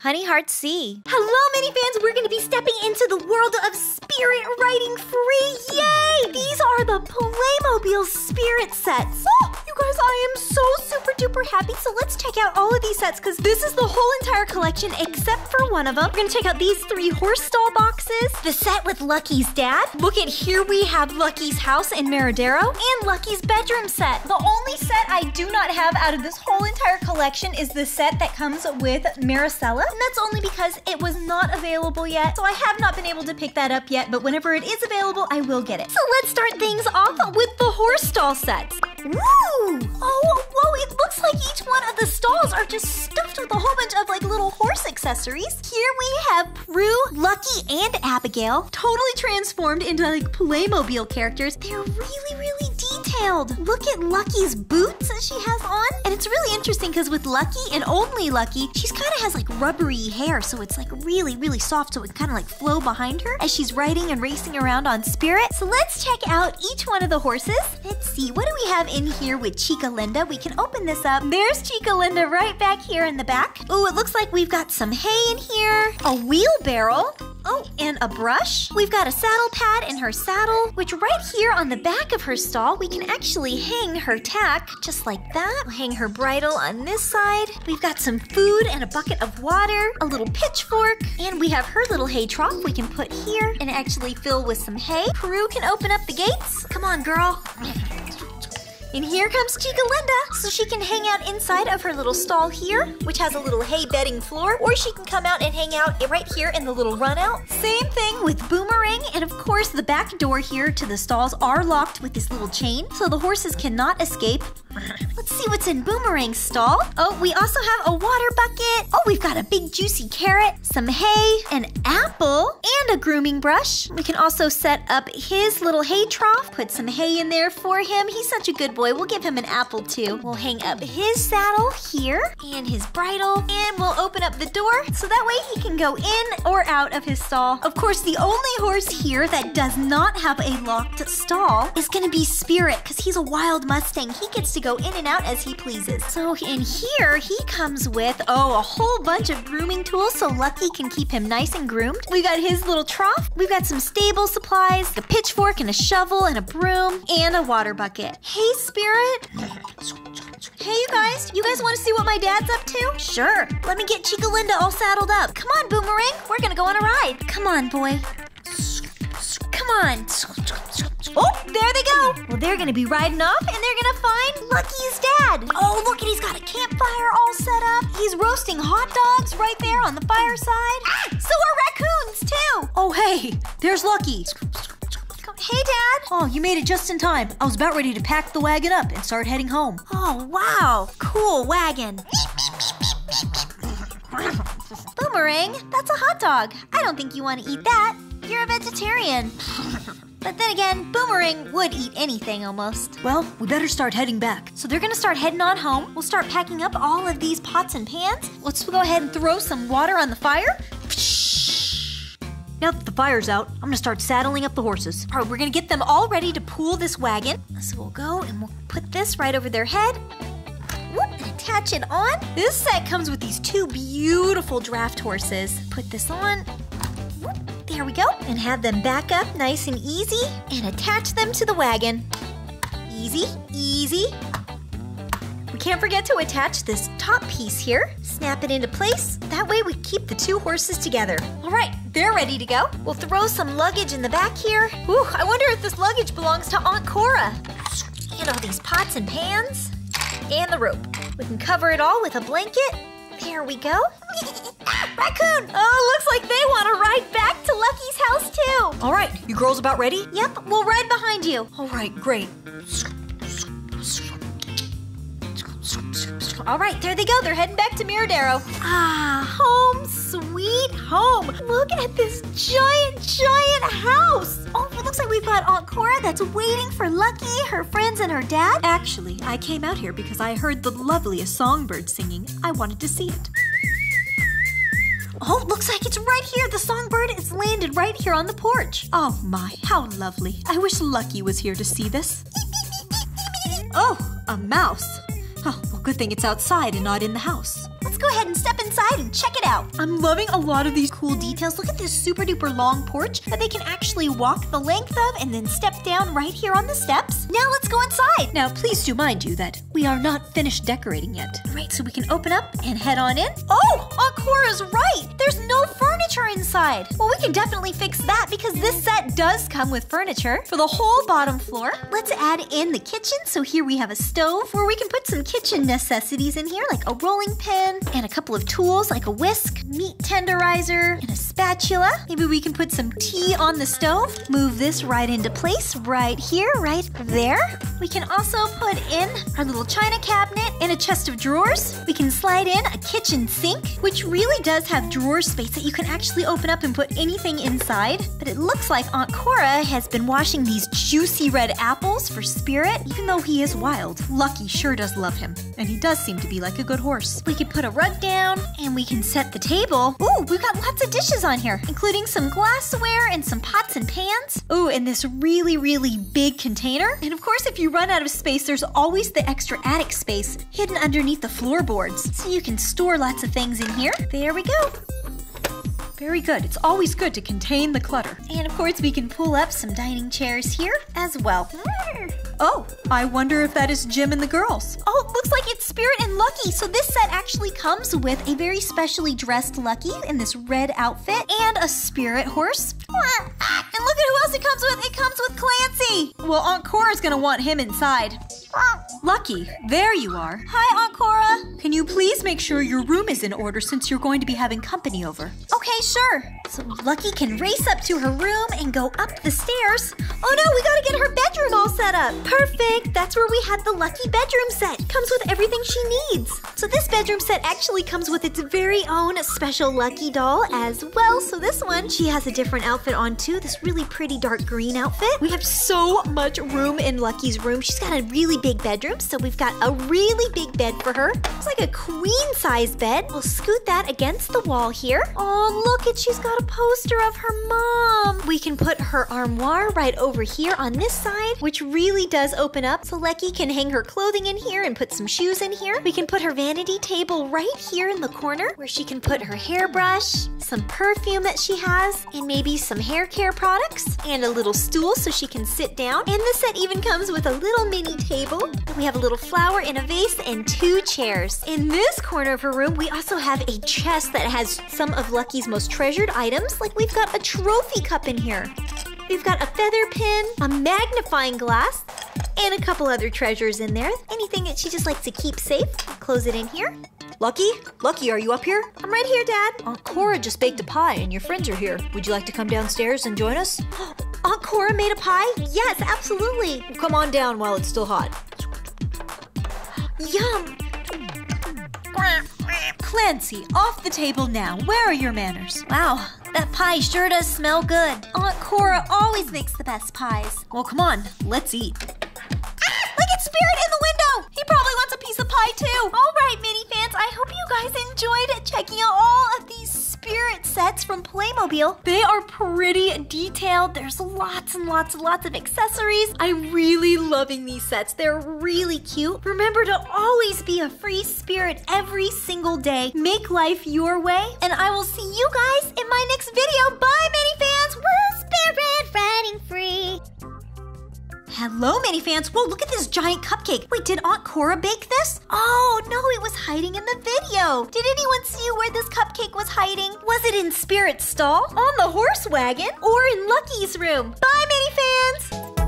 Honey Heart C. Hello, mini fans. We're going to be stepping into the world of Spirit Riding Free. Yay! These are the Playmobil Spirit sets. Woo! You guys, I am so super duper happy. So let's check out all of these sets because this is the whole entire collection except for one of them. We're going to check out these three horse stall boxes, the set with Lucky's dad. Look at here, we have Lucky's house in Miradero and Lucky's bedroom set. The only set I do not have out of this whole entire collection is the set that comes with Maricela. And that's only because it was not available yet, so I have not been able to pick that up yet, but whenever it is available, I will get it. So let's start things off with the horse stall sets. Woo! Oh, whoa, it looks like each one of the stalls are just stuffed with a whole bunch of like little horse accessories. Here we have Prue, Lucky, and Abigail, totally transformed into like Playmobil characters. They're really, really detailed. Look at Lucky's boots that she has on. And it's really interesting because with Lucky and only Lucky, she's kind of has like rubbery hair, so it's like really, really soft, so it kind of like flow behind her as she's riding and racing around on Spirit. So let's check out each one of the horses. Let's see, what do we have in here with Chica Linda? We can open this up. There's Chica Linda right back here in the back. Oh, it looks like we've got some hay in here, a wheelbarrow, oh, and a brush. We've got a saddle pad in her saddle, which right here on the back of her stall, we can actually hang her tack, just like that. We'll hang her bridle on this side. We've got some food and a bucket of water, a little pitchfork, and we have her little hay trough we can put here and actually fill with some hay. Prue can open up the gates. Come on, girl. And here comes Chica Linda. So she can hang out inside of her little stall here, which has a little hay bedding floor, or she can come out and hang out right here in the little run out. Same thing with Boomerang. And of course, the back door here to the stalls are locked with this little chain, so the horses cannot escape. Let's see what's in Boomerang's stall. Oh, we also have a water bucket. Oh, we've got a big juicy carrot, some hay, an apple, and a grooming brush. We can also set up his little hay trough, put some hay in there for him. He's such a good boy. We'll give him an apple too. We'll hang up his saddle here and his bridle, and we'll open up the door so that way he can go in or out of his stall. Of course, the only horse here that does not have a locked stall is gonna be Spirit because he's a wild Mustang. He gets to go in and out as he pleases. So in here, he comes with, oh, a whole bunch of grooming tools so Lucky can keep him nice and groomed. We've got his little trough. We've got some stable supplies, a pitchfork and a shovel and a broom and a water bucket. Hey, Spirit. Hey, you guys. You guys want to see what my dad's up to? Sure. Let me get Chica Linda all saddled up. Come on, Boomerang. We're gonna go on a ride. Come on, boy. Come on. Oh, there they go. Well, they're going to be riding off, and they're going to find Lucky's dad. Oh, look, and he's got a campfire all set up. He's roasting hot dogs right there on the fireside. Ah, so are raccoons, too. Oh, hey, there's Lucky. Hey, Dad. Oh, you made it just in time. I was about ready to pack the wagon up and start heading home. Oh, wow. Cool wagon. Boomerang, that's a hot dog. I don't think you want to eat that. You're a vegetarian. But then again, Boomerang would eat anything almost. Well, we better start heading back. So they're gonna start heading on home. We'll start packing up all of these pots and pans. Let's go ahead and throw some water on the fire. Now that the fire's out, I'm gonna start saddling up the horses. All right, we're gonna get them all ready to pull this wagon. So we'll go and we'll put this right over their head. Whoop, and attach it on. This set comes with these two beautiful draft horses. Put this on. Whoop. There we go. And have them back up nice and easy and attach them to the wagon. Easy, easy. We can't forget to attach this top piece here. Snap it into place. That way we keep the two horses together. All right, they're ready to go. We'll throw some luggage in the back here. Ooh, I wonder if this luggage belongs to Aunt Cora. And all these pots and pans. And the rope. We can cover it all with a blanket. There we go. Raccoon! Oh, looks like they want to ride back to Lucky's house, too. All right, you girls about ready? Yep, we'll ride behind you. All right, great. All right, there they go. They're heading back to Miradero. Ah, home sweet home. Look at this giant, giant house. Oh, it looks like we've got Aunt Cora that's waiting for Lucky, her friends, and her dad. Actually, I came out here because I heard the loveliest songbird singing. I wanted to see it. Oh, looks like it's right here. The songbird is landed right here on the porch. Oh my, how lovely. I wish Lucky was here to see this. Oh, a mouse. Oh, well, good thing it's outside and not in the house. Let's go ahead and step inside and check it out. I'm loving a lot of these cool details. Look at this super duper long porch that they can actually walk the length of and then step down right here on the steps. Now let's go inside. Now, please do mind you that we are not finished decorating yet. All right, so we can open up and head on in. Oh, Aunt Cora's right. There's no furniture inside. Well, we can definitely fix that because this set does come with furniture for the whole bottom floor. Let's add in the kitchen. So here we have a stove where we can put some kitchen necessities in here, like a rolling pin and a couple of tools like a whisk, meat tenderizer, and a spatula. Maybe we can put some tea on the stove. Move this right into place right here, right there. We can also put in our little china cabinet and a chest of drawers. We can slide in a kitchen sink, which really does have drawer space that you can actually open up and put anything inside. But it looks like Aunt Cora has been washing these juicy red apples for Spirit, even though he is wild. Lucky sure does love him, and he does seem to be like a good horse. We can put a rug down, and we can set the table. Ooh, we've got lots of dishes on here, including some glassware and some pots and pans. Ooh, and this really, really big container. And of course, if you run out of space, there's always the extra attic space hidden underneath the floorboards. So you can store lots of things in here. There we go. Very good. It's always good to contain the clutter. And of course, we can pull up some dining chairs here as well. Oh, I wonder if that is Jim and the girls. Oh, it looks like it's Spirit and Lucky. So this set actually comes with a very specially dressed Lucky in this red outfit and a Spirit horse. And look at who else it comes with. It comes with Clancy. Well, Aunt Cora's gonna want him inside. Lucky, there you are. Hi, Aunt Cora. Can you please make sure your room is in order since you're going to be having company over? Okay, sure. So Lucky can race up to her room and go up the stairs. Oh no, we gotta get her bedroom all set up. Perfect, that's where we had the Lucky bedroom set. Comes with everything she needs. So this bedroom set actually comes with its very own special Lucky doll as well. So this one, she has a different outfit on too. This really pretty dark green outfit. We have so much room in Lucky's room. She's got a really big bedroom, so we've got a really big bed for her. It's like a queen-size bed. We'll scoot that against the wall here. Oh, look, she's got a poster of her mom. We can put her armoire right over here on this side, which really does open up. So Lucky can hang her clothing in here and put some shoes in here. We can put her vanity table right here in the corner where she can put her hairbrush, some perfume that she has, and maybe some hair care products, and a little stool so she can sit down. And this set even comes with a little mini table. We have a little flower in a vase and two chairs. In this corner of her room, we also have a chest that has some of Lucky's most treasured items. Like we've got a trophy cup in here. We've got a feather pin, a magnifying glass, and a couple other treasures in there. Anything that she just likes to keep safe. Close it in here. Lucky? Lucky, are you up here? I'm right here, Dad. Aunt Cora just baked a pie and your friends are here. Would you like to come downstairs and join us? Aunt Cora made a pie? Yes, absolutely. Well, come on down while it's still hot. Yum! Clancy, off the table now. Where are your manners? Wow, that pie sure does smell good. Aunt Cora always makes the best pies. Well, come on, let's eat. Ah, look at Spirit in the window! He probably wants a piece of pie too. All right, Mini fans, I hope you guys enjoyed checking out all of these Spirit sets from Playmobil. They are pretty detailed. There's lots and lots and lots of accessories. I'm really loving these sets. They're really cute. Remember to always be a free spirit every single day. Make life your way, and I will see you guys in my next video. Bye, Mini fans. Woo, Spirit Riding Free. Hello, Mini fans. Whoa, look at this giant cupcake. Wait, did Aunt Cora bake this? Oh, no, it was hiding in the video. Did anyone see where this cupcake was hiding? Was it in Spirit's stall, on the horse wagon, or in Lucky's room? Bye, Mini fans.